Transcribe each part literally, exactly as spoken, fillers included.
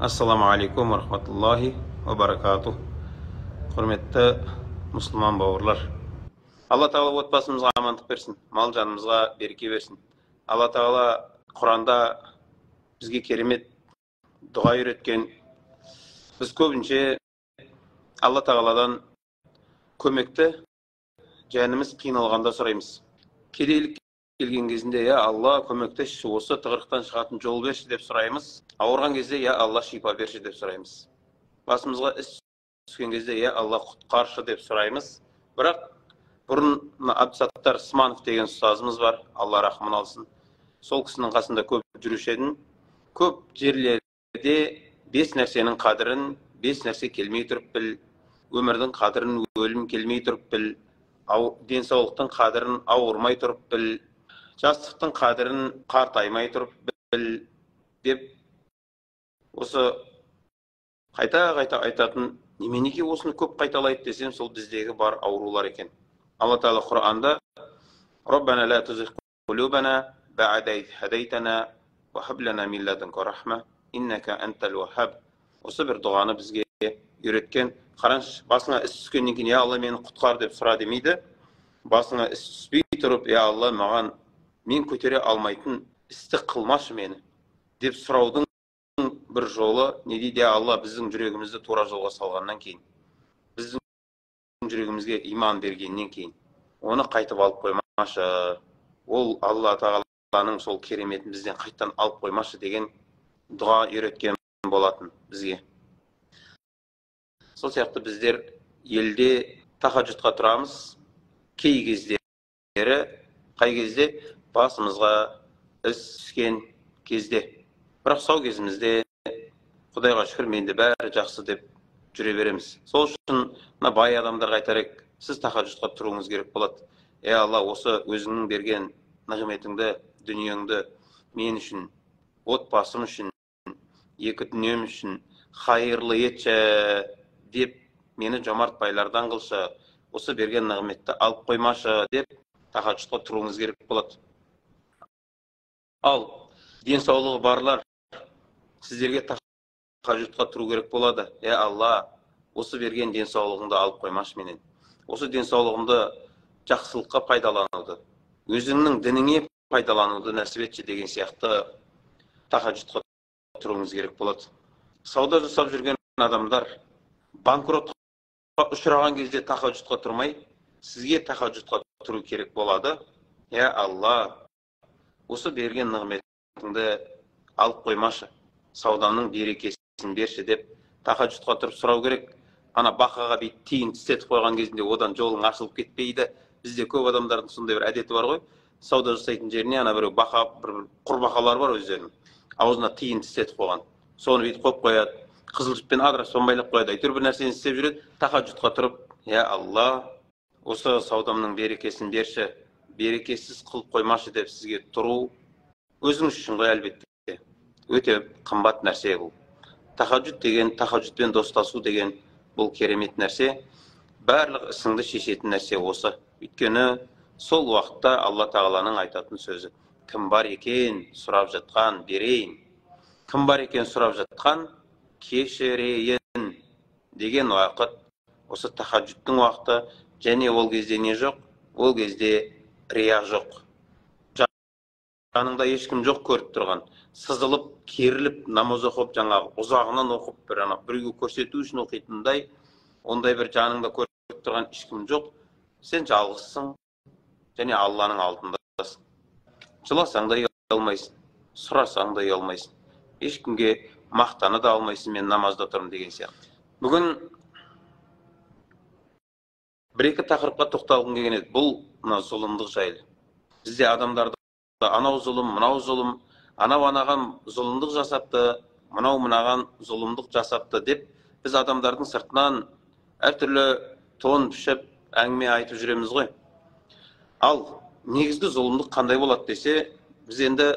Assalamu alaikum ve rahmatullahi ve barakatuh. Hürmetli Müslüman bağırlar. Allah Teala otbasımıza amanlık versin, mal canımıza bereke versin. Allah Teala Kur'an'da bizge keremet dua öğretken, biz köpünce Allah Teala'dan kömekti, canımız kıynalğanda sorayımız. Kedelik kelgen kezinde ya Allah kömekteşi, osı tığırıqtan şığatın jol berşi dep sorayımız. Ağırğan kezde ya Allah şifa berşi dep sorayımız. Basımızga iş düşkön kezde ya Allah qutqarşı dep sorayımız. Birak burun Abdusattar Smanov degen ustazımız var. Allah rahmını alsın. Sol kişinin qasında köp jürüşedin. Köp yerlerde beş nersenin qadirin, beş nerse kelmey turıp bil. Ömürden qadirin ölüm kelmey turıp bil. Densaulıqtın qadirin ağırmay turıp bil. Жастықтың қадірін қартаймай тұрып біл деп осы қайта-қайта айтатын неменеге осыны көп қайталайды десем сол біздегі бар аурулар екен. Алла Тағала Құр'анда Раббана ла тузиг қулубана баъда из хадайтана ва хаб лана мин ладунка рахма иннака антал ваххаб. Осы бір дұғаны бізге үйреткен. Қараңызшы, басыңа іс түскеннен кейін я Алла мені құтқар деп сұра демейді. Басыңа іс түспей тұрып я Алла маған мен көтере алмайтын істі қылмашы мені деп сұраудың бір жолы не дейді Алла біздің жүрегімізді тура жолға салғаннан кейін, біздің жүрегімізге иман бергеннен кейін оны қайтып алып қоймашы, ол Алла Тағаланың сол кереметін бізден қайттан алып қоймашы деген дұға үйреткен болатын бізге. Сол сияқты біздер елде тахаджудқа тұрамыз, кей кездері, қай кезде басымызға іс түскен кезде. Бірақ сау кезімізде Құдайға шүкір менде бәрі жақсы деп жүре береміз. Сол үшін бай адамдарға айтарек, сіз тахаджудқа тұруыңыз керек болады. Ей Алла, осы өзіңнің берген нығметіңді, дүниеңді мен үшін, отбасым үшін, екі дүнием үшін хайырлы етші деп мені жомарт байлардан қылшы, осы берген нығметті алып қоймашы деп тахаджудқа тұруыңыз керек болады. Ал, денсаулығы барлар, сіздерге тахаджудқа тұру керек болады. Е, Алла, осы берген денсаулығымды алып қоймашы менен. Осы денсаулығымды жақсылыққа пайдалануды, өзіңнің дініңе пайдалануды нәсіп етші деген сияқты тахаджудқа тұруыңыз керек болады. Сауда жасап жүрген адамдар банкротқа ұшыраған кезде тахаджудқа тұрмай, сізге тахаджудқа тұру керек болады. Е, Алла, осы берген нығметіңді алып қоймашы, сауданың берекесін берші деп тахаджудқа тұрып сұрау керек. Ана бақаға бейт тиын тістетіп қойған кезінде одан жолың ашылып кетпейді. Бізде көп адамдардың сондай бір әдеті бар ғой. Сауда жасайтын жеріне ана бір бақа, бір құрбақалар бар өздерінің. Аузына тиын тістетіп қойған. Соны бейт қойып қояды. Қызыл жіппен адыраспен байлап қояды. Әйтеуір бір нәрсені істеп жүреді. Тахаджудқа тұрып, "Я Алла, осы саудамның берекесін берші, берекесіз қылып қоймашы" деп сізге тұру, өзіңіз үшін ғой әлбетте, өте қымбат нәрсе бұл. Тахаджуд деген, тахаджудпен достасу деген бұл керемет нәрсе, барлық ісіңді шешетін нәрсе осы. Өйткені сол уақытта Алла Тағаланың айтатын сөзі: кім бар екен сұрап жатқан, берейін. Кім бар екен сұрап жатқан, кешірейін деген уақыт, осы тахаджудтың уақыты. Және ол кезде не жоқ? Ол кезде рия жоқ. Жаныңда ешкім жоқ көріп тұрған. Сызылып, керіліп, намаз оқып, жаңағы ұзағынан оқып, бір ана біреуге көрсету үшін оқитындай, ондай бір жаныңда көріп тұрған ешкім жоқ. Сен жалғызсың және Алланың алдындасың. Жыласаң да ұялмайсың, сұрасаң да ұялмайсың. Ешкімге мақтаны да алмайсың, мен намазда тұрмын деген сияқты. Бүгін бір-екі тақырыпқа тоқталғым келген еді. Бұл мына зұлымдық жайлы. Бізде адамдарда анау зұлым, мынау зұлым, анау анаған зұлымдық жасапты, мынау мынаған зұлымдық жасапты деп біз адамдардың сыртынан әртүрлі тон пішіп әңгіме айтып жүреміз ғой. Ал негізгі зұлымдық қандай болады десе, біз енді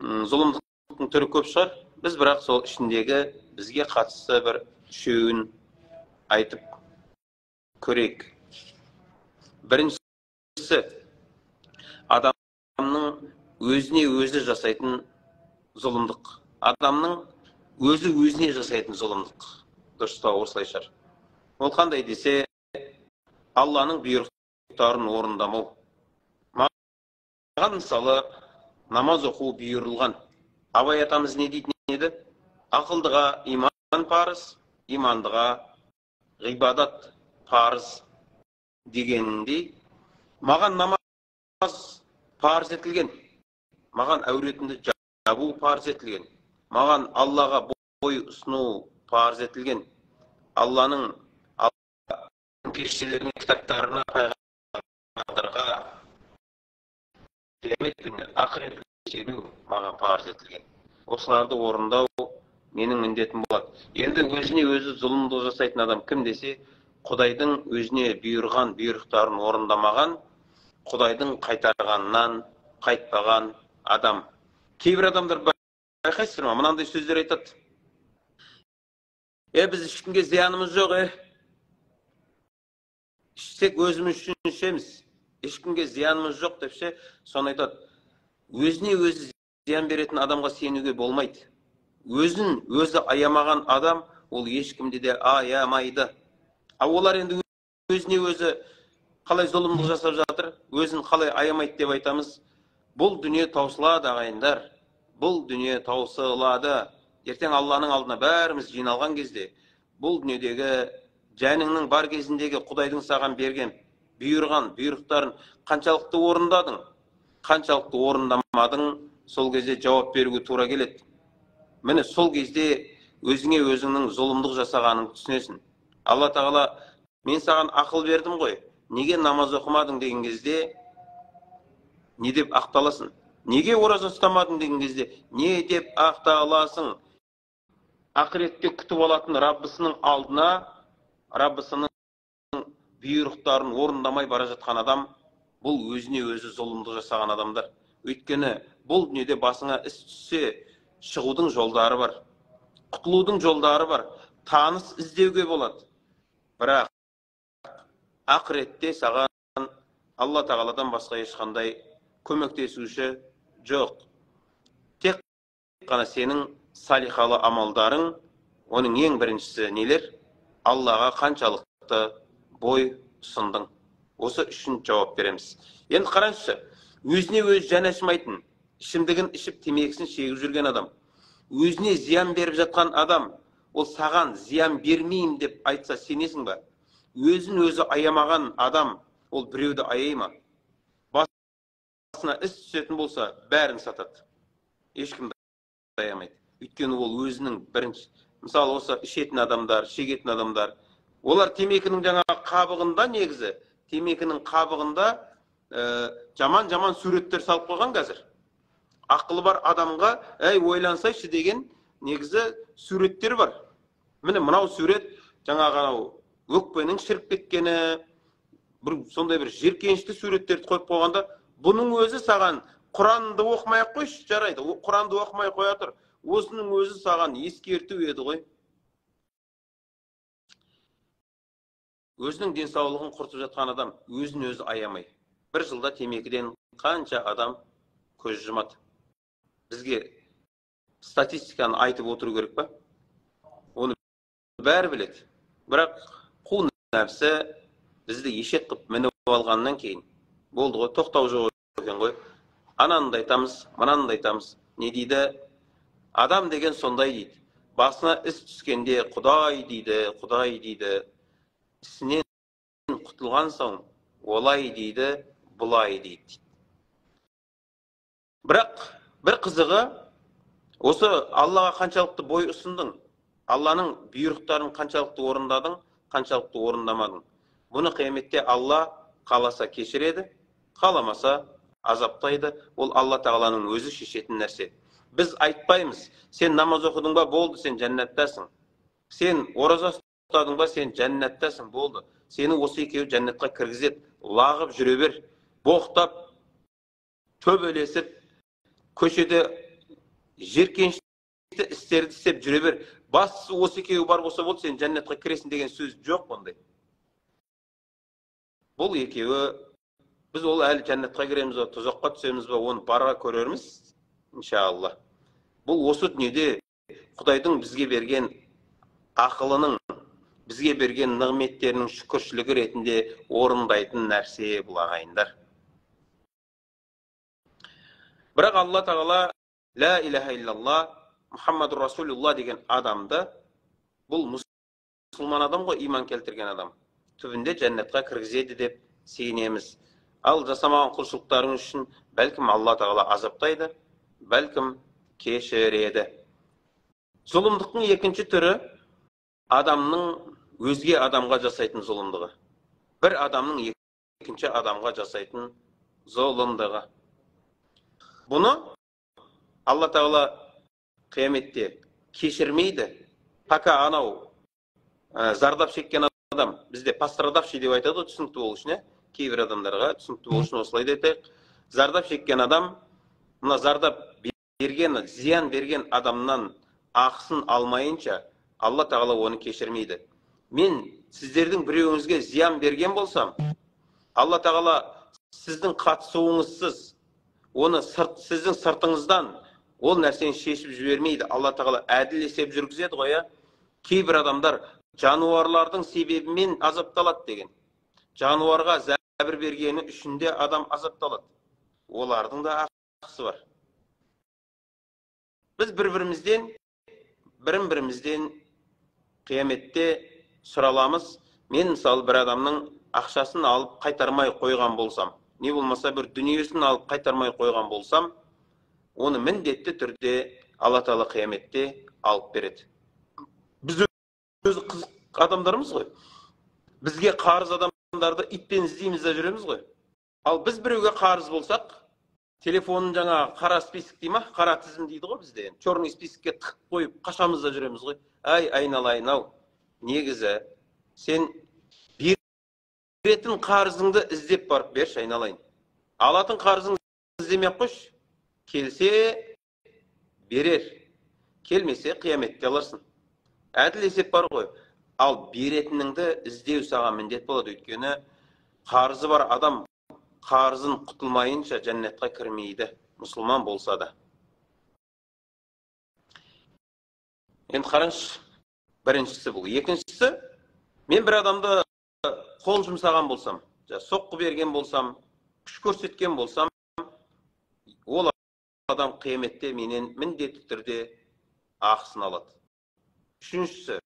зұлымдықтың түрі көп шығар. Біз бірақ сол ішіндегі бізге қатысты бір үшеуін айтып көрейік. Бірінші, адамның өзіне өзі жасайтын зұлымдық. Адамның өзі өзіне жасайтын зұлымдық. Дұрыста осылайша. Ол қандай десе, Алланың бұйрықтарын орындамау. Маған мысалы намаз оқу бұйырылған. Абай атамыз не дейтін еді? Ақылдыға иман парыз, имандыға ғибадат парыз дегеніндей. Маған намаз парыз етілген. Маған әуретінді жабу парыз етілген. Маған Аллаға бой ұсыну парыз етілген. Алланың періштелерінің кітаптарына, пайғамбарларға, қиямет күні, ақырет күні маған парыз етілген. Осыларды орындау менің міндетім болады. Енді өзіне өзі зұлымдық жасайтын адам кім десе, Құдайдың өзіне бұйырған бұйрықтарын орындамаған, Құдайдың қайтарғаннан қайтпаған адам. Кейбір адамдар байқайсыздар ма? Мынандай сөздер айтады. Е, біз ешкімге зиянымыз жоқ, е. Ішсек өзіміз үшін ішеміз. Ешкімге зиянымыз жоқ депше, соны айтады. Өзіне өзі зиян беретін адамға сенуге болмайды. Өзін өзі аямаған адам, ол ешкімде де аямайды. А олар енді өзіне өзі қалай зұлымдық жасап жатыр, өзін қалай аямайды деп айтамыз. Бұл дүние таусылады ағайындар. Бұл дүние таусылады. Ертең Алланың алдына бәріміз жиналған кезде, бұл дүниедегі жәніңнің бар кезіндегі Құдайдың саған берген, бұйырған, бұйрықтарын қаншалықты орындадың, қаншалықты орындамадың, сол кезде жауап беруге тура келеді. Міне сол кезде өзіңе өзіңнің зұлымдық жасағаныңды түсінесің. Алла Тағала, мен саған ақыл бердім ғой, неге намаз оқымадың деген кезде, не деп ақталасың? Неге ораза ұстамадың деген кезде, не деп ақталасың? Ақыретте күтіп алатын Раббысының алдына, Раббысының бұйрықтарын орындамай бара жатқан адам, бұл өзіне өзі зұлымдық жасаған адамдар. Өйткені бұл дүниеде басыңа іс түссе, шығудың жолдары бар, құтылудың жолдары бар, таныс іздеуге болады. Бірақ ақыретте саған Алла Тағаладан басқа ешқандай көмектесуші жоқ. Тек қана сенің салихалы амалдарың, оның ең біріншісі нелер? Аллаға қаншалықты бой ұсындың. Осы үшін жауап береміз. Енді қараңызшы, өзіне өз жанашмайтын, ішімдігін ішіп темекісін шегіп жүрген адам, өзіне зиян беріп жатқан адам, ол саған зиян бермейім деп айтса сенесің ба? Өзін өзі аямаған адам, ол біреуді аяйма. Басына іс түсетін болса, бәрін сатады. Ешкім аямайды. Өйткені ол өзінің бірінші. Мысалы, осы ішетін адамдар, шегетін адамдар, олар темекінің жаңағы қабығында негізі, темекінің қабығында жаман-жаман суреттер салып қойған қазір. Ақылы бар адамға, әй, ойлансайшы деген негізі суреттер бар. Міне, мынау сурет жаңағы өкпенің шіріп кеткені, сондай бір жиркенішті суреттерді қойып қойғанда, бұның өзі саған Құранды оқымай қойшы, жарайды, Құранды оқымай қоя тұр. Осының өзі саған ескерту еді ғой. Өзінің денсаулығын құртып жатқан адам, өзін өзі аямай. Бір жылда темекіден қанша адам көз жұмады. Бізге статистиканы айтып отыру керек па? Оны бәрі біледі. Бірақ қу нәпсі бізді ешек қып мініп алғаннан кейін. Болды ғой, тоқтау жоқ екен ғой. Ананы да айтамыз, мынаны да айтамыз. Не дейді? Адам деген сондай дейді. Басына іс түскенде Құдай дейді, Құдай дейді. Ісінен құтылған соң олай дейді, бұлай дейді. Бірақ бір қызығы, осы Аллаға қаншалықты бой ұсындың, Алланың бұйрықтарын қаншалықты орындадың, қаншалықты орындамадың. Бұны қияметте Алла қаласа кешіреді, қаламаса азаптайды. Ол Алла Тағаланың өзі шешетін нәрсе. Біз айтпаймыз, сен намаз оқыдың ба, болды, сен жәннаттасың. Сен ораза ұстадың ба, сен жәннаттасың, болды. Сені осы екеуі жәннатқа кіргізеді, лағып жүре бер, боқтап, төбелесіп, көшеде жиркенішті істерді істеп жүре бер. Бас осы екеуі бар болса болды, сен жәннатқа кіресің деген сөз жоқ бұндай. Бұл екеуі, біз ол әлі жәннатқа кіреміз ба, тұзаққа түсеміз ба, оны бара көрерміз. Иншалла. Бұл осы дүниеде Құдайдың бізге берген ақылының, бізге берген нығметтерінің шүкіршілігі ретінде орындайтын нәрсе бұл ағайындар. Бірақ Алла Тағала «Ла илаха иллалла, Мухаммаду Расулулла» деген адамды, бұл мұсылман адам ғой, иман келтірген адам, түбінде жәннетқа кіргізеді деп сенеміз. Ал жасамаған құлшылықтарың үшін бәлкім Алла Тағала азаптайды, бәлкім кешіреді. Зұлымдықтың екінші түрі адамның өзге адамға жасайтын зұлымдығы. Бір адамның екінші адамға жасайтын зұлымдығы. Бұны Алла Тағала қияметте кешірмейді. Пока анау зардап шеккен адам, бізде пастрадапши деп айтады, түсінікті ол үшін, кейбір адамдарға түсінікті ол үшін осылай айтайық. Зардап шеккен адам, мына зардап берген, зиян берген адамнан ақысын алмайынша Алла Тағала оны кешірмейді. Мен сіздердің біреуіңізге зиян берген болсам, Алла Тағала сіздің қатысуыңызсыз, оны сіздің сыртыңыздан ол нәрсені шешіп жібермейді. Алла Тағала әділ есеп жүргізеді ғой. Кейбір адамдар жануарлардың себебімен азапталады деген. Жануарға зәбір бергені үшін де адам азапталады. Олардың да ақысы бар. Біз бір-бірімізден бірін-бірімізден қияметте сұраламыз. Мен мысалы бір адамның ақшасын алып қайтармай қойған болсам, не болмаса бір дүниесін алып қайтармай қойған болсам, оны міндетті түрде Алла Тағала қияметте алып береді. Біз өз адамдарымыз ғой. Бізге қарыз адамдарды итпен іздейміз де жүреміз ғой. Ал біз біреуге қарыз болсақ, телефонын жаңағы қара список дейма, қара тізім дейді ғой бізде. Черный списокке тығып қойып, қашамызда жүреміз ғой. Әй, айналайын-ау, негізі, сен беретін қарызыңды іздеп барып берші, айналайын. Алатын қарызыңды іздемей қойшы, келсе берер, келмесе қияметте аларсың. Әділ есеп бар ғой. Ал беретініңді іздеу саған міндет болады, өйткені қарызы бар адам қарызын құтылмайынша жәннетқа кірмейді, мұсылман болса да. Енді қараңшы, біріншісі бұл. Екіншісі, мен бір адамды қол жұмсаған болсам, соққы берген болсам, күш көрсеткен болсам, ол адам қияметте менен міндетті түрде ақысын алады. Үшіншісі,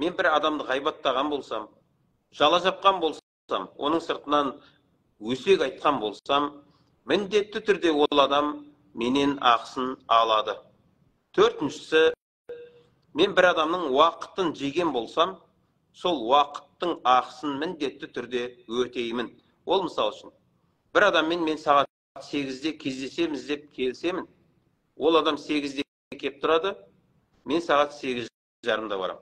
мен бір адамды ғайбаттаған болсам, жала жапқан болсам, оның сыртынан өсек айтқан болсам, міндетті түрде ол адам менен ақысын алады. Төртіншісі, мен бір адамның уақытын жеген болсам, сол уақыттың ақысын міндетті түрде өтеймін. Ол мысал үшін, бір адаммен мен сағат сегізде кездесеміз деп келсемін. Ол адам сегізде кеп тұрады, мен сағат сегіз жарымда барам.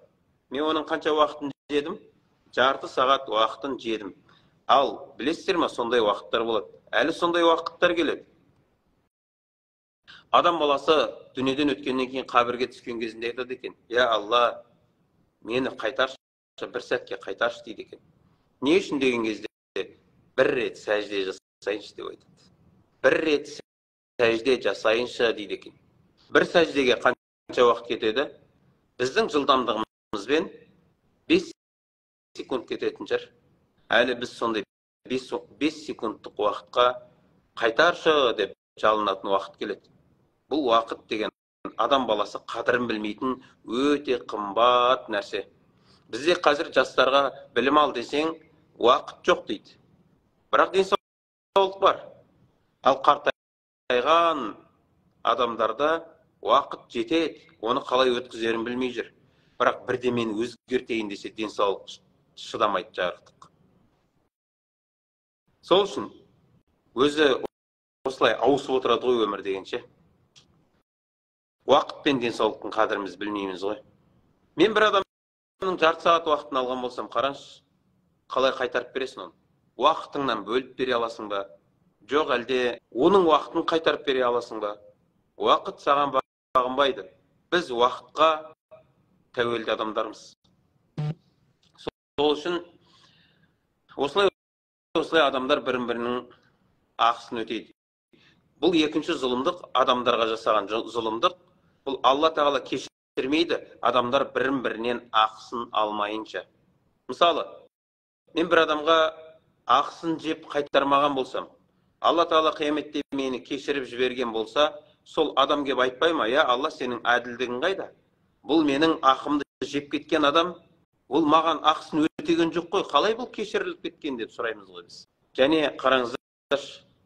Мен оның қанша уақытын жедім? Жарты сағат уақытын жедім. Ал, білесіздер ме, сондай уақыттар болады. Әлі сондай уақыттар келеді. Адам баласы дүниеден өткеннен кейін қабірге түскен кезінде айтады екен. «Я Алла, мені қайтаршы, бір сәтке қайтаршы» дейді екен. Не үшін деген кезде бір рет сәжде жасайыншы деп айтады. Бір рет сәжде жасайыншы дейді екен. Бір сәждеге қанша уақыт кетеді? Біздің жылдамдығымызбен бес секунд кететін жар. Әлі біз сондай бес секундтық уақытқа қайтаршы деп жалынатын уақыт келеді. Бұл уақыт деген адам баласы қадірін білмейтін өте қымбат нәрсе. Бізде қазір жастарға білім ал десең, уақыт жоқ дейді. Бірақ денсаулық бар. Ал қартайған адамдарда уақыт жетеді, оны қалай өткізерін білмей жүр. Бірақ бірдемені өзгертейін десе, денсаулық шыдамайды жарықтық. Сол үшін, өзі осылай ауысып отырады ғой өмір дегенше. Уақыт пен денсаулықтың қадіріміз білмейміз ғой. Мен бір адамның жарты сағат уақытын алған болсам, қараңшы, қалай қайтарып бересің оны? Уақытыңнан бөліп бере аласың ба? Жоқ, әлде оның уақытын қайтарып бере аласың ба? Уақыт саған бағынбайды. Біз уақытқа тәуелді адамдармыз. Сол үшін, осылай осылай адамдар бірін-бірінің ақысын өтейді. Бұл екінші зұлымдық, адамдарға жасаған зұлымдық. Bul Allah Teala keşirmeydi. Adamlar birin birinen aqsın almayınca. Misali, men bir adamga aqsın jep qaytarmagan bolsam, Allah Teala qiyametde meni keşirip jibergen bolsa, sol adam kep aytpayma, ya Allah senin adildigin qayda? Bul menin aqımdı jep ketken adam, bul magan aqsın ötegen joq qoy, qalay bul keşirilip ketken dep soraymiz qoy biz. Jane qarangızlar,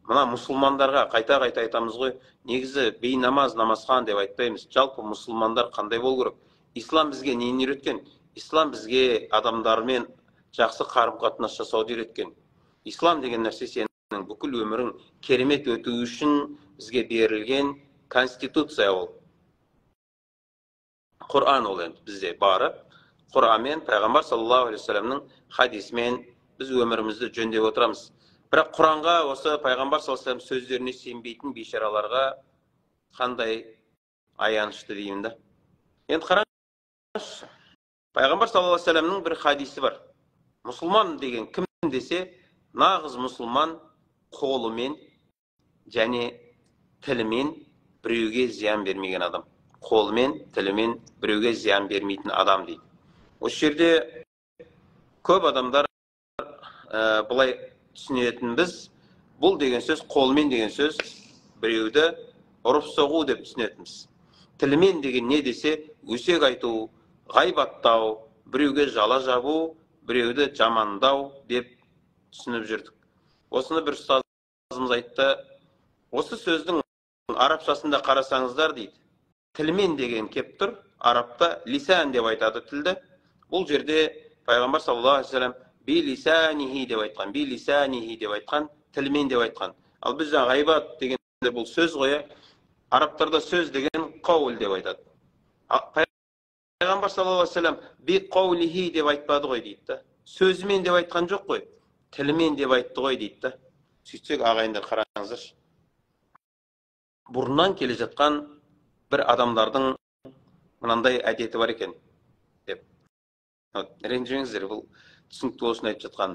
mana musulmanlarga qayta-qayta aytamız qoy, negizi bey namaz namazxan dep aytpaymiz. Jalpy musulmanlar qanday bol kerek? İslam bizge neni öğretken? İslam bizge adamlarmen жақсы қарым-қатынас жасауды үйреткен. İslam деген нәрсе сенің бүкіл өмірің керемет өту үшін бізге берілген конституция ол. Құран ол енді бізде бары. Құранмен, пайғамбар саллаллаху алейхи вассаламның хадисімен біз өмірімізді жөндеп отырамыз. Бірақ Құранға осы пайғамбар саллаллаху алейхи вассалам сөздеріне сенбейтін бейшараларға қандай аянышты деймін да. Енді қараңызшы. Пайғамбар саллаллаху алейхи вассаламның бір хадисі бар. Musulman degen kim dese, nağız musulman qolumen jane tilimen biröge ziyan bermegen adam. Qolumen tilimen biröge ziyan bermeytin adam deydi. Oşu jerde köp adamlar e, bulay tüsüneten biz, bul degen söz qolumen degen söz birögüdi urup soğu dep tüsünetimiz. Tilimen degen ne dese, ösek aytuu, gaybattau, biröge jala jabuu, біреуді жамандау деп түсініп жүрдік. Осыны бір ұстазымыз айтты. Осы сөздің арабшасында қарасаңыздар дейді. Тілмен деген кеп тұр. Арабта лисан деп айтады тілді. Бұл жерде пайғамбар саллаллаху алейхи вассалам би лисанихи деп айтқан, би лисанихи деп айтқан, тілмен деп айтқан. Ал біз жаңа ғайбат дегенде бұл сөз ғой. Арабтарда сөз деген қаул деп айтады. Peygamber sallallahu aleyhi ve sellem bi qawlihi dep aytpady goy deydi da. Sözmen dep aytqan joq goy, tilmen dep aytdy goy deydi da. Sütsek ağayınlar qarangızlar. Burundan kele jatqan bir adamlarning mınanday adeti bar eken dep. Renjingizler bul tüsünkti bolsun aytıp jatqan.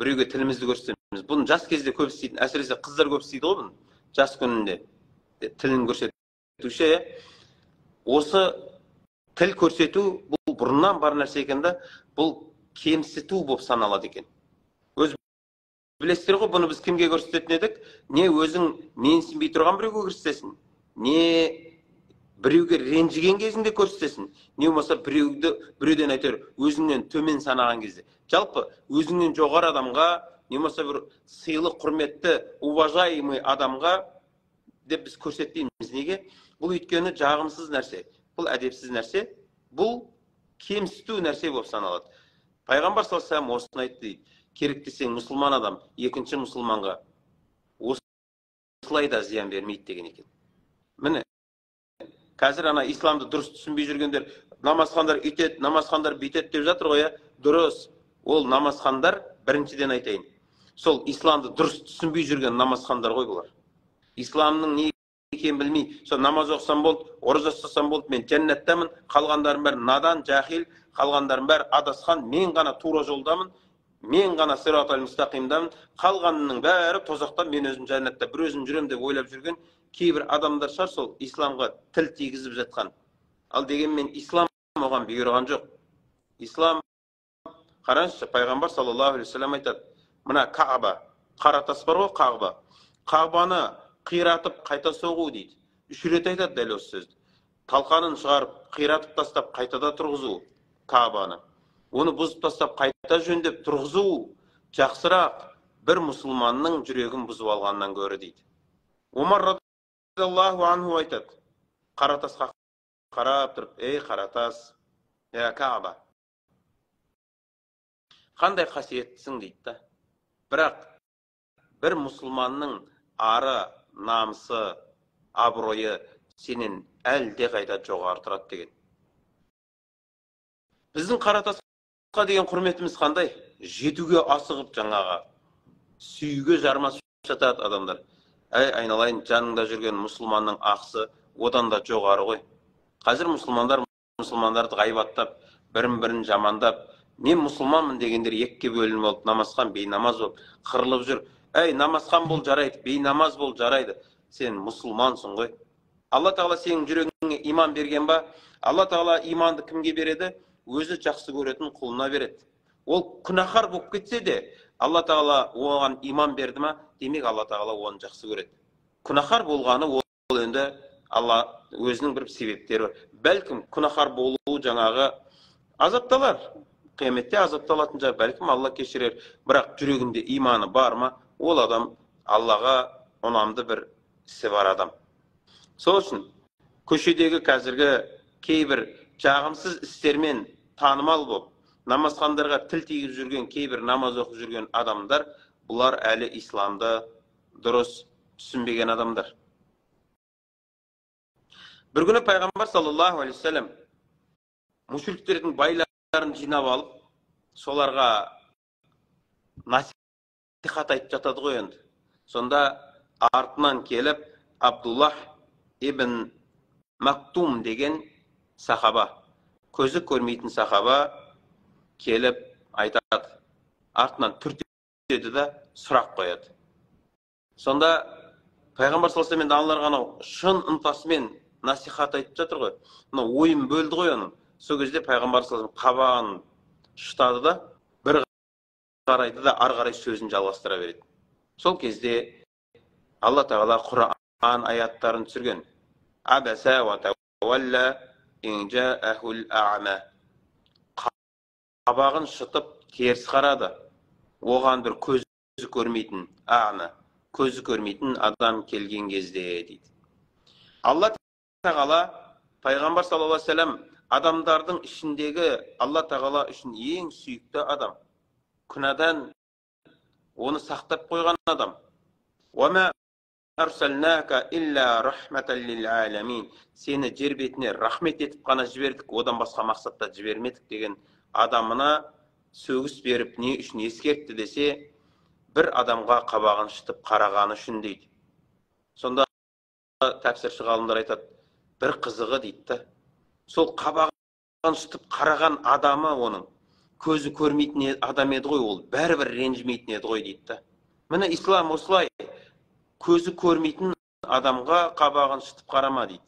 Biröge tilimizni körsetemiz. Bunu jas kezde köp isteydi, äsirese qızlar köp isteydi goy bunu. Jas könünde tilin körsetüşe. Osı Til көрсету бұл бұрыннан бар нәрсе екен да, бұл кемсіту болып саналады екен. Өз білесіздер ғой, бұны біз кімге көрсететін едік? Не өзің менсінбей тұрған біреуге көрсетесің, не біреуге ренжіген кезінде көрсетесің, не болмаса біреуді біреуден айтар өзіңнен төмен санаған кезде. Жалпы өзіңнен жоғары адамға, не болмаса бір сыйлы, құрметті, уважаемый адамға деп біз көрсетпейміз. Неге? Бұл өйткені жағымсыз нәрсе. Бұл әдепсіз нәрсе, бұл кемсіту нәрсе болып саналады. Пайғамбар саллаллаху алейхи вассалам осыны айтты дейді. Керек десең мұсылман адам екінші мұсылманға осылай да зиян бермейді деген екен. Міне, қазір ана исламды дұрыс түсінбей жүргендер, намазхандар үйтеді, намазхандар бүйтеді деп жатыр ғой, дұрыс. Ол намазхандар біріншіден айтайын. Сол исламды дұрыс түсінбей жүрген намазхандар ғой бұлар. Исламның не Kim bilmey, so namaz oqsam bold, oruç tutsam bold, men jannatdamin, qalgandarym bär nadan, jahil, qalgandarym bär adasqan, men gana toğra joldamin, men gana sıratal mustaqimdamin, qalganinyň bäri tozaqda, men özüm jannatda bir özüm jürem dep oylap jürgen kebir adamlar şar sol islamga til tegizip jatqan. Al degenmen islam oğan buyurgan joq. İslam qaranyşy, Paýgambar sallallahu aleyhi ve sellem aytat. Mına Kaaba, qara tas bar go Kaaba. Kaabany қираtıp қайта соғу дейді. Үш рет айтады дәл осы сөзді. Талқанын шығарып, қиратып тастап қайтада тұрғызу Каабаны. Оны бұзып тастап қайта жөндеп тұрғызу жақсырақ бір мұсылманның жүрегін бұзып алғаннан көрі дейді. Омар радиллаху анху айтады. Қаратасқа қарап тұрып, ей Қаратас, я Кааба. Қандай қасиеттісің дейді да. Бірақ бір мұсылманның ары намысы, абыройы senin әлде қайда жоғары тұрады деген. Біздің Қаратасқа деген құрметіміз қандай? Жетуге асығып жаңаға, сүйге жармасып жатады адамдар. Әй, айналайын, жаныңда жүрген мұсылманның ақысы одан да жоғары ғой. Қазір мұсылмандар мұсылмандарды ғайбаттап, бірін-бірін жамандап, мен мұсылманмын дегендер екіге бөлініп алып, намазхан, бейнамаз болып, қырылып жүр. Әй, намазхан бол жарайды, бей намаз бол жарайды. Сен мұсылмансың ғой. Allah Teala senin yüreğine iman bergen ba, Allah Teala imanı kimge beredi? Özü жақсы көретін құлына береді. Ол күнәһар болып кетсе де, Allah Teala оған иман берді ме? Демек Allah Teala оны жақсы көреді. Күнәһар болғаны ол енді Allah өзінің бір себептері бар. Бәлкім күнәһар болуы жаңағы азапталар. Қияметте азапталатын жа бәлкім Allah кешірер. Бірақ жүрегінде иманы бар ма? Ол адам Аллаға ұнамды бір ісі бар адам. Сол үшін көшедегі қазіргі кейбір жағымсыз істермен танымал болып, намазхандарға тіл тигіп жүрген, кейбір намаз оқып жүрген адамдар, бұлар әлі исламды дұрыс түсінбеген адамдар. Бір күні пайғамбар саллаллаху алейхи уассалам мүшриктердің байларын жинап алып, соларға насихат айтып жатады ғой енді. Сонда артынан келіп Абдуллах ибн Мактум деген сахаба, көзі көрмейтін сахаба келіп айтады, артынан түртеді де сұрақ қояды. Сонда пайғамбар саллаллаху алейхи уассалам аналарға анау шын ынтасымен насихат айтып жатыр ғой, мынау ойын бөлді ғой оның. Сол кезде пайғамбар саллаллаху алейхи уассалам қабағын шытады да бір қарайды да ары қарай сөзін жалғастыра береді. Сол кезде Алла Тағала Құран аяттарын түсірген. Абаса уа тауалла ин жаахул аъма. Қабағын шытып теріс қарады, оған бір көзі көрмейтін аъма, көзі көрмейтін адам келген кезде дейді. Алла Тағала пайғамбар саллаллаху алейхи уассалам адамдардың ішіндегі Алла Тағала үшін ең сүйікті адам, күнәдан оны сақтап қойған адам. Уама арсалнака илля рахматан лил аламин. Сені жер бетіне рахмет етіп қана жібердік, одан басқа мақсатта жібермедік деген адамына сөгіс беріп не үшін ескертті десе, бір адамға қабағын шытып қарағаны үшін дейді. Сонда тәпсірші ғалымдар айтады, бір қызығы дейді. Сол қабағын шытып қараған адамы оның көзі көрмейтін адам еді ғой, ол бәрібір ренжімейтін еді ғой дейді. Міне ислам осылай, көзі көрмейтін адамға қабағын шытып қарама дейді.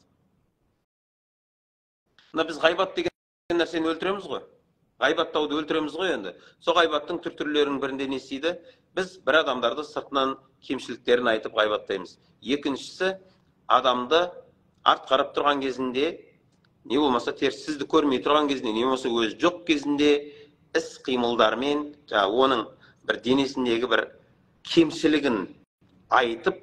Мына біз ғайбат деген нәрсені өлтіреміз ғой. Ғайбаттауды өлтіреміз ғой енді. Сол ғайбаттың түр-түрлерінің бірінде не істейді? Біз бір адамдарды сыртынан кемшіліктерін айтып ғайбаттаймыз. Екіншісі, адамды арт қарап тұрған кезінде, не болмаса терсізді көрмей тұрған кезінде, не болмаса өзі жоқ кезінде іс қимылдармен, оның бір денесіндегі бір кемшілігін айтып,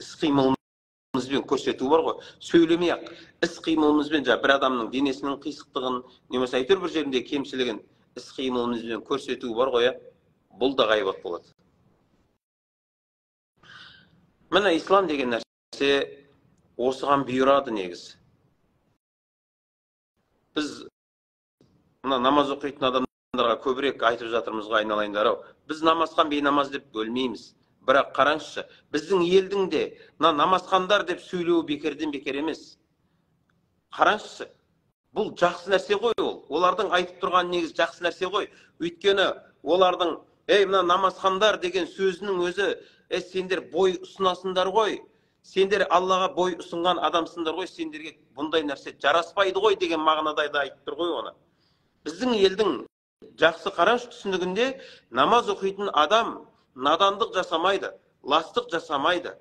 іс қимылымызбен көрсету бар ғой. Сөйлемей ақ, іс қимылымызбен бір адамның денесінің қисықтығын, немесе әйтеуір бір жерінде кемшілігін іс қимылымызбен көрсету бар ғой. Бұл да ғайбат болады. Міне ислам деген нәрсе осыған бұйырады негіз. Біз намаз оқитын адамдарға көбірек айтып жатырмызға айналайындар-ау. Біз намазхан бейнамаз деп бөлмейміз. Бірақ қараңызшы, біздің елдің де намазхандар деп сөйлеуі бекерден бекер емес. Қараңызшы, бұл жақсы нәрсе ғой ол. Олардың айтып тұрған негіз жақсы нәрсе ғой. Өйткені олардың «Ей, мына намазхандар» деген сөзінің өзі «Е, сендер бой ұсынасындар ғой, сендер Аллаға бой ұсынған адамсындар ғой, сендерге бұндай нәрсе жараспайды ғой» деген мағынада айтып тұр ғой оны. Біздің елдің жақсы қараңыз түсінігінде намаз оқитын адам надандық жасамайды, ластық жасамайды.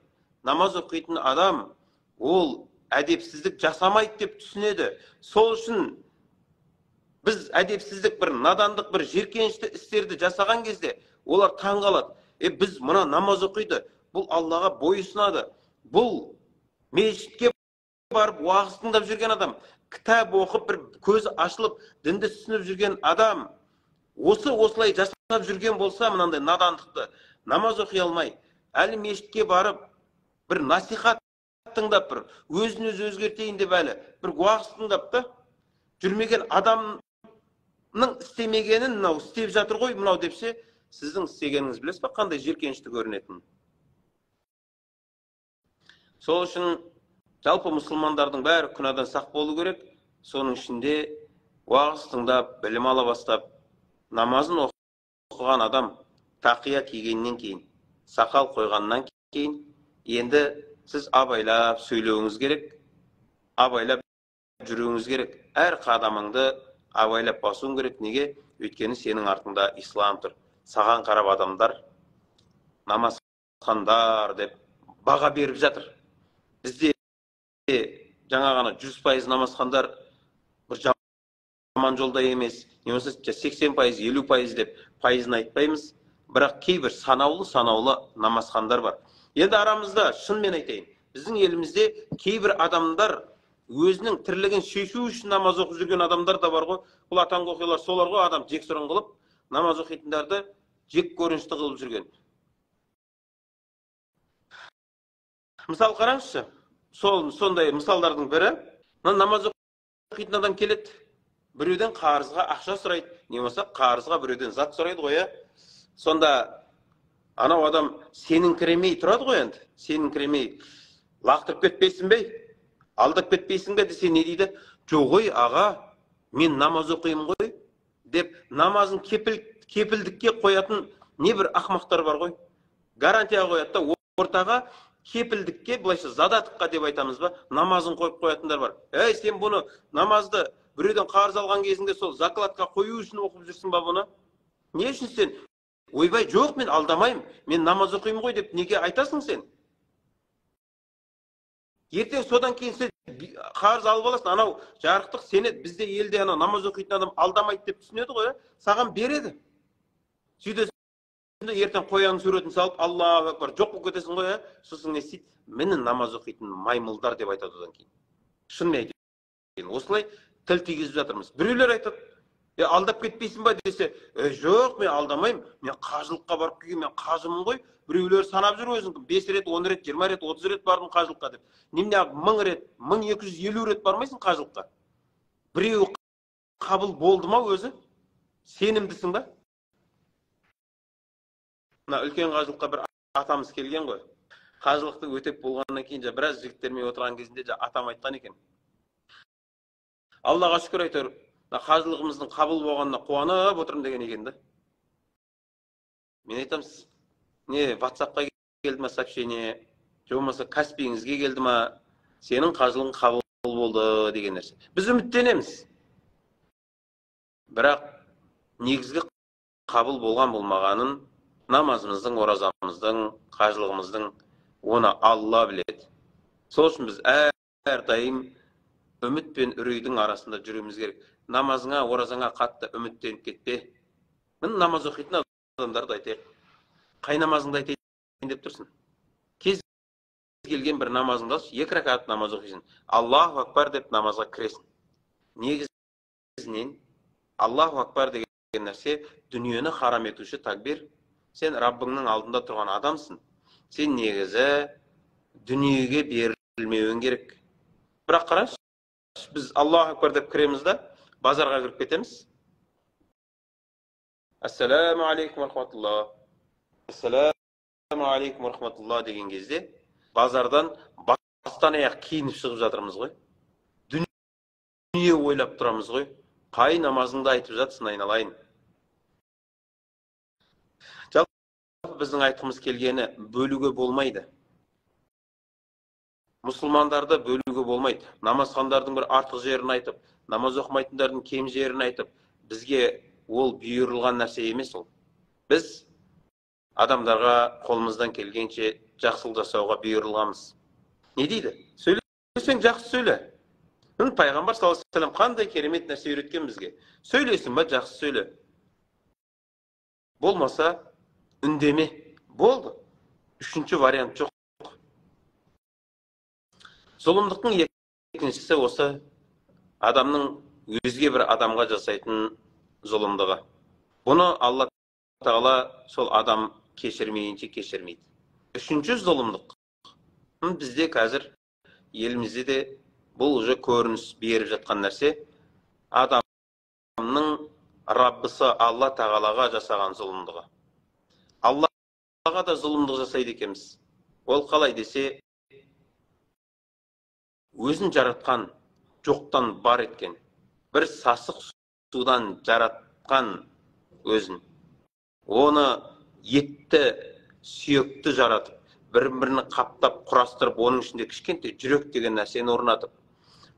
Намаз оқитын адам, ол әдепсіздік жасамайды деп түсінеді. Сол үшін біз әдепсіздік бір надандық, бір жиркенішті істерді жасаған кезде, олар таңғалады. Е, біз мына намаз оқиды, бұл Аллаға бой ұсынады. Бұл мешітке барып уағыз тыңдап жүрген адам, кітап оқып бір көзі ашылып, дінді түсініп жүрген адам, осы осылай жасамайды. Жүрген болса, мынандай надандықты, намаз оқи алмай, әлі мешітке барып, бір насихат тыңдап бір, өзін-өзі өзгертейін деп әлі, бір уағыз тыңдап та, жүрмеген адамның істемегенін мынау істеп жатыр ғой, мынау депсе, сіздің істегеніңіз білесіз бе, қандай жиркенішті көрінетін. Сол үшін жалпы мұсылмандардың бәрі күнәдан сақ болу керек. Соның ішінде уағыз тыңдап, білім ала бастап, намазын оқып қойған адам тақия кигеннен кейін, сақал қойғаннан кейін, енді сіз абайлап сөйлеуіңіз керек. avaylab jürüğüniz gerek. Her kadamındı avaylab basın gerek. Nege? Ötkeni senin artında İslam'dır. Sağan karab adamlar namaz kandar deyip bağa berip zatır. Bizde жаңағана жүз пайыз намазхандар бір жаман жолда емес, немесе сексен пайыз, елу пайыз деп пайызын айтпаймыз, бірақ кейбір санаулы-санаулы намазхандар бар. Енді арамызда шын мен айтайын. Біздің елімізде кейбір адамдар өзінің тірлігін шешу үшін намаз оқып жүрген адамдар да бар ғой. Бұл атаңғы оқиғалар солар ғой, адам жексұрын қылып, намаз оқитындарды жек көрінішті қылып жүрген. Мысал қараңызшы. Сол сондай мысалдардың бірі, намаз оқитын адам келеді, біреуден қарызға ақша сұрайды, не болса қарызға біреуден зат сұрайды ғой. Сонда анау адам сенің кіремей тұрады ғой енді. Сенің кіремей лақтырып кетпейсің бе? Алдап кетпейсің бе десе не дейді? Жоқ ғой, аға, мен намаз оқимын ғой деп намазын кепіл кепілдікке қоятын не бір ақмақтар бар ғой. Гарантия қояды да ортаға кепілдікке, былайша задатыққа деп айтамыз ба, намазын қойып қоятындар бар. Әй, сен бұны намазды біреуден қарыз алған кезінде сол закладқа қою үшін оқып жүрсің ба бұны? Не үшін сен? Ойбай, жоқ, мен алдамаймын, мен намаз оқимын ғой деп неге айтасың сен? Ертең содан кейін сен қарыз алып аласың, анау жарықтық сені бізде елде анау намаз оқитын адам алдамайды деп түсінеді ғой, саған береді. Сөйтесің, ертең қояның суретін салып аллаһу акбар жоқ болып кетесің ғой. Сосын не істейді? Мені намаз оқитын маймылдар деп айтады. Одан кейін шынымен айтайын, осылай тіл тигізіп жатырмыз. Біреулер айтады, е алдап кетпейсің ба десе, жоқ, мен алдамаймын, мен қажылыққа барып келген, мен қажымын ғой. Біреулер санап жүр өзін, бес рет, он рет, жиырма рет, отыз рет бардым қажылыққа деп. Немне мың рет, мың екі жүз елу рет бармайсың қажылыққа. Біреуі қабыл болды ма өзі? Сенімдісің ба? Үлкен қажылыққа бір атамыз келген ғой. Қажылықты өтеп болғаннан кейін жа біраз жігіттермен отырған кезінде жа атам айтқан екен. Аллаға шүкір айтыр, қажылығымыздың қабыл болғанына қуанып отырмын деген екен. Мен айтам, не WhatsApp-қа келді ма сообщение, же болмаса каспиіңізге келді ма, сенің қажылығың қабыл болды деген нәрсе. Біз үміттенеміз. Бірақ негізгі қабыл болған болмағанын намазымыздың, оразамыздың, қажылығымыздың оны Алла біледі. Сол үшін біз әр дайым үміт пен үрейдің арасында жүруіміз керек. Намазыңа, оразаңа қатты үміттеніп кетпе. Мен намаз оқитын адамдарды айтайық. Қай намазыңды айтайын деп тұрсың? Кез келген бір намазыңда екі ракат намаз оқисың. Аллаху акбар деп намазға кіресің. Негізінен Аллаху акбар деген нәрсе дүниені харам етуші тәкбир. Сен Раббыңның алдында тұрған адамсың. Сен негізі дүниеге берілмеуің керек. Бірақ қараш, біз Аллаху акбар деп кіреміз да, базарға кіріп кетеміз. Ассаламу алейкум рахматуллах. Ассаламу алейкум рахматуллах деген кезде базардан бастан аяқ киініп шығып жатырмыз ғой. Дүние ойлап тұрамыз ғой. Қай намазыңды айтып жатсың айналайын? Біздің айтқымыз келгені бөлуге болмайды. Мұсылмандарды бөлуге болмайды. Намазхандардың бір артық жерін айтып, намаз оқымайтындардың кем жерін айтып, бізге ол бұйырылған нәрсе емес ол. Біз адамдарға қолымыздан келгенше жақсылық жасауға бұйырылғанбыз. Не дейді? Сөйлесең жақсы сөйле. Пайғамбар саллаллаху алейхи вассалам қандай керемет нәрсе үйреткен бізге. Сөйлесің ба, жақсы сөйле. Болмаса үндеме. Болды. Үшінші вариант жоқ. Зұлымдықтың екіншісі осы адамның өзге бір адамға жасайтын зұлымдығы. Бұны Алла Тағала сол адам кешірмейінше кешірмейді. Үшінші зұлымдық. Бізде қазір елімізде де бұл уже көрініс беріп жатқан нәрсе. Адамның Раббысы Алла Тағалаға жасаған зұлымдығы. Аллаға да зұлымдық жасайды екенбіз. Ол қалай десе, өзін жаратқан, жоқтан бар еткен, бір сасық судан жаратқан өзін. Оны етті, сүйекті жаратып, бір-біріні қаптап, құрастырып, оның ішінде кішкентай жүрек деген нәрсені орнатып,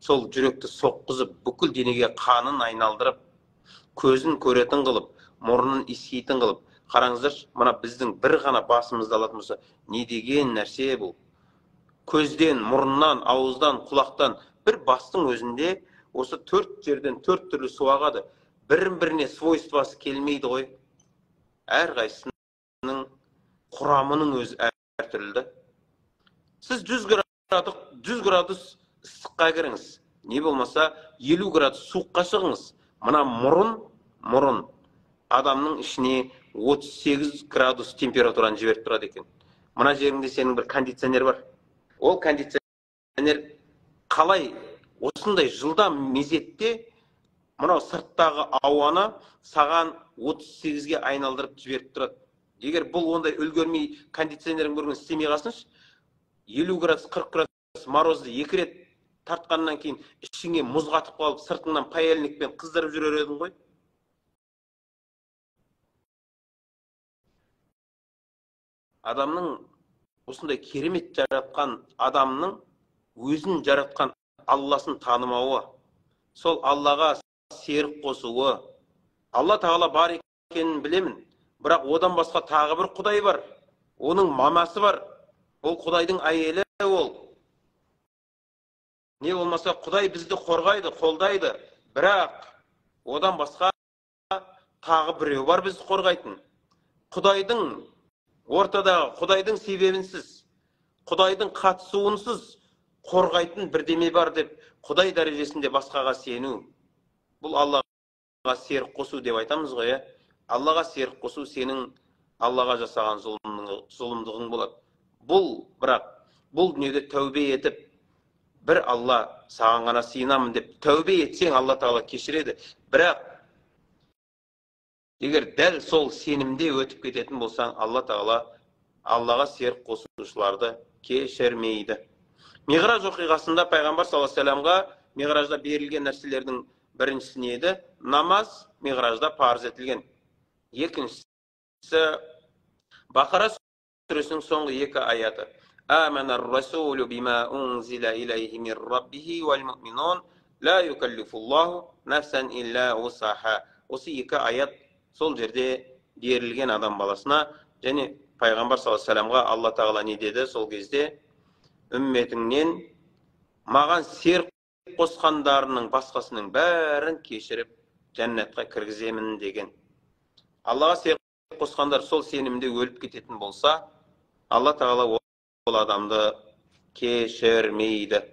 Sol жүректі соққызып, бүкіл денеге қанын айналдырып, көзін көретін қылып, мұрнын иіскейтін қылып, қараңыздар, мына біздің бір ғана басымызды алатын болса, не деген нәрсе бұл? Көзден, мұрннан, ауыздан, құлақтан бір бастың өзінде осы төрт жерден төрт түрлі су ағады. Бірін-біріне свойствасы келмейді ғой. Әрқайсының құрамының өзі әртүрлі. Сіз жүз градус ыстыққа кіріңіз. Не болмаса елу градус суыққа шығыңыз. Мына мұрын, мұрын адамның ішіне отыз сегіз градус температураны жіберіп тұрады екен. Мына жеріңде сенің бір кондиционер бар. Ол кондиционер қалай осындай жылдам мезетте мынау сырттағы ауаны саған отыз сегізге айналдырып жіберіп тұрады. Егер бұл ондай үлгермей кондиционерің бір күн істемей қалсыншы, елу градус, қырық градус морозды екі рет тартқаннан кейін ішіңе мұз қатып қалып, сыртыңнан паяльникпен қыздырып жүрер едің ғой. Адамның осындай керемет жаратқан адамның өзін жаратқан Алласын танымауы, сол Аллаға серік қосуы. Алла Тағала бар екенін білемін, бірақ одан басқа тағы бір құдай бар. Оның мамасы бар. Ол құдайдың әйелі ол. Не болмаса құдай бізді қорғайды, қолдайды, бірақ одан басқа тағы біреу бар бізді қорғайтын. Құдайдың ортадағы, құдайдың себебінсіз, құдайдың қатысуынсыз қорғайтын бірдеме бар деп құдай дәрежесінде басқаға сену. Бұл Аллаға серік қосу деп айтамыз ғой. Аллаға серік қосу сенің Аллаға жасаған зұлымдығың болады. Бұл бірақ бұл дүниеде тәубе етіп бір Алла саған ғана сыйынамын деп тәубе етсең, Алла Тағала кешіреді. Бірақ егер дәл сол сенімде өтіп кететін болсаң, Алла Тағала Аллаға серік қосушыларды кешірмейді. Миғраж оқиғасында пайғамбар саллаллаху алейхи уассаламға миғражда берілген нәрселердің біріншісі не еді? Намаз миғражда парыз етілген. Екіншісі Бақара сүресінің соңғы екі аяты. Аманар расулу бима унзила илайхи мир раббихи вал муъминун ла юкаллифуллаху нафсан илля усаха. Осы екі аят сол жерде берілген адам баласына. Және пайғамбар саллаллаху алейхи уассаламға Алла Тағала не деді сол кезде? Үмметіңнен маған серік қосқандарының басқасының бәрін кешіріп жәннатқа кіргіземін деген. Аллаға серік қосқандар сол сенімде өліп кететін болса, Алла Тағала ол адамды кешірмейді.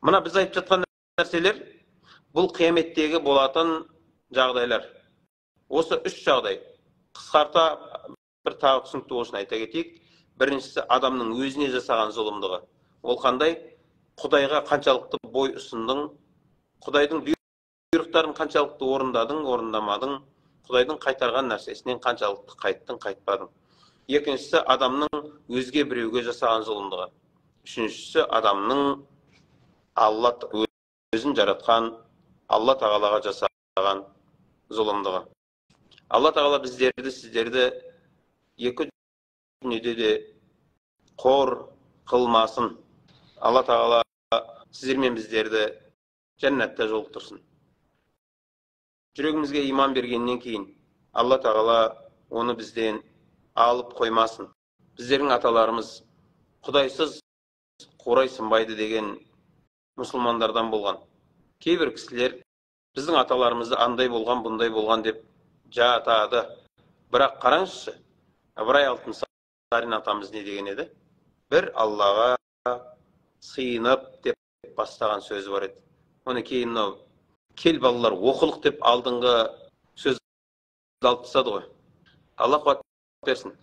Мына біз айтып жатқан нәрселер бұл қияметтегі болатын жағдайлар. Осы үш жағдай. Қысқарта бір тағы түсінікті болсын айта кетейік. Біріншісі адамның өзіне жасаған зұлымдығы. Ол қандай? Құдайға қаншалықты бой ұсындың, Құдайдың бұйрықтарын қаншалықты орындадың, орындамадың, Құдайдың қайтарған нәрсесінен қаншалықты қайттың, қайтпадың. Екіншісі адамның өзге біреуге жасаған зұлымдығы. Үшіншісі адамның Алла өзін жаратқан Алла Тағалаға жасаған зұлымдығы. Алла Тағала біздерді, сіздерді екі дүниеде де қор қылмасын. Алла Тағала сіздер мен біздерді жәннатта жолықтырсын. Жүрегімізге иман бергеннен кейін Алла Тағала оны бізден алып қоймасын. Біздердің аталарымыз құдайсыз қорай сынбайды деген мұсылмандардан болған. Кейбір кісілер біздің аталарымызды андай болған, бұндай болған деп жатады. Бірақ қараңызшы, Ыбырай Алтынсарин атамыз не деген еді? Бір Аллаға сыйынып деп бастаған сөзі бар еді. Оны кейін мынау кел балалар оқылық деп алдыңғы сөз алып тастады ғой. Алла қуат берсін.